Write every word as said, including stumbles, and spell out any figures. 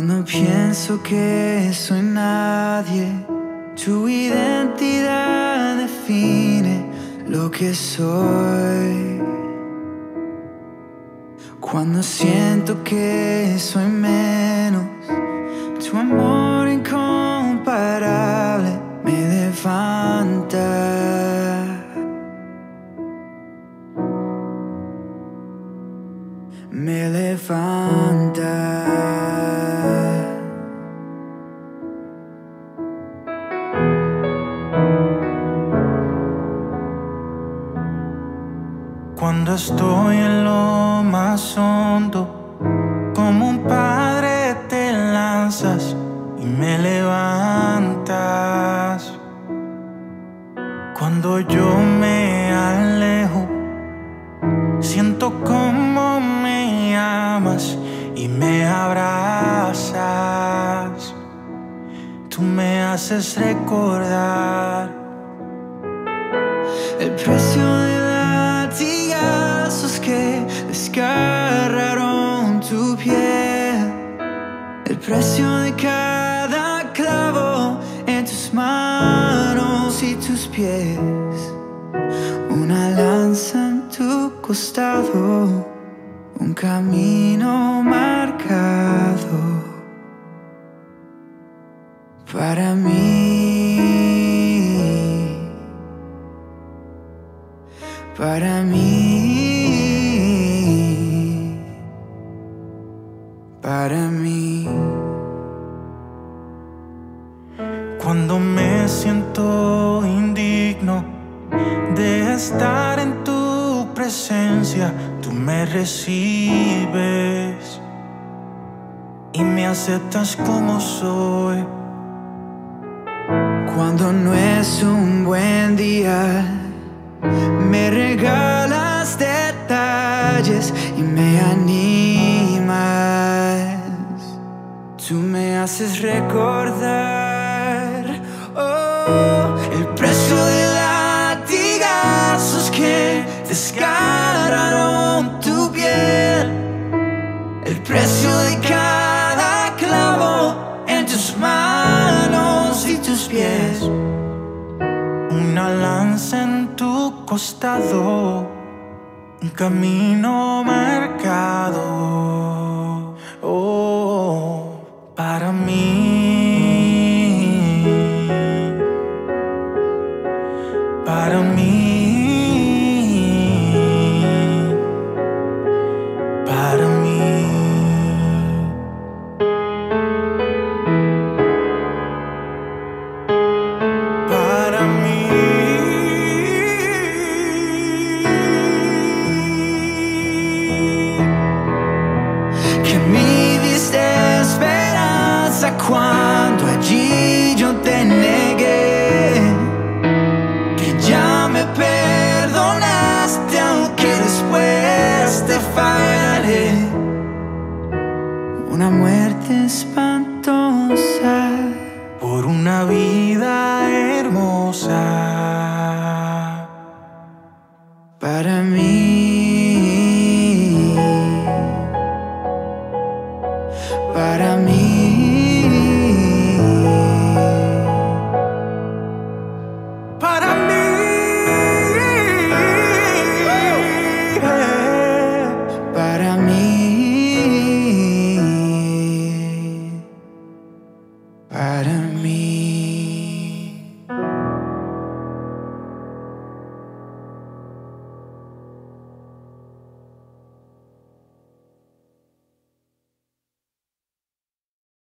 Cuando pienso que soy nadie, tu identidad define lo que soy. Cuando siento que soy menos, tu amor incomparable me levanta. Me levanta. Cuando estoy en lo más hondo, como un padre te lanzas y me levantas. Cuando yo me alejo, siento como me amas y me abrazas. Tú me haces recordar el precio de que desgarraron tu piel, el precio de cada clavo en tus manos y tus pies, una lanza en tu costado, un camino marcado para mí, para mí. Para mí. Cuando me siento indigno de estar en tu presencia, tú me recibes y me aceptas como soy. Cuando no es un buen día, me regalas detalles y me animas. Tú me haces recordar, oh, el precio de latigazos que desgarraron tu piel, el precio de cada clavo en tus manos y tus pies, una lanza en tu costado, un camino marcado, oh. Para mí, para mí, para mí. Para mí. Que me diste cuando allí yo te negué, que ya me perdonaste aunque después te fallaré. Una muerte espantosa por una vida hermosa. Para mí, para mí. Para mí.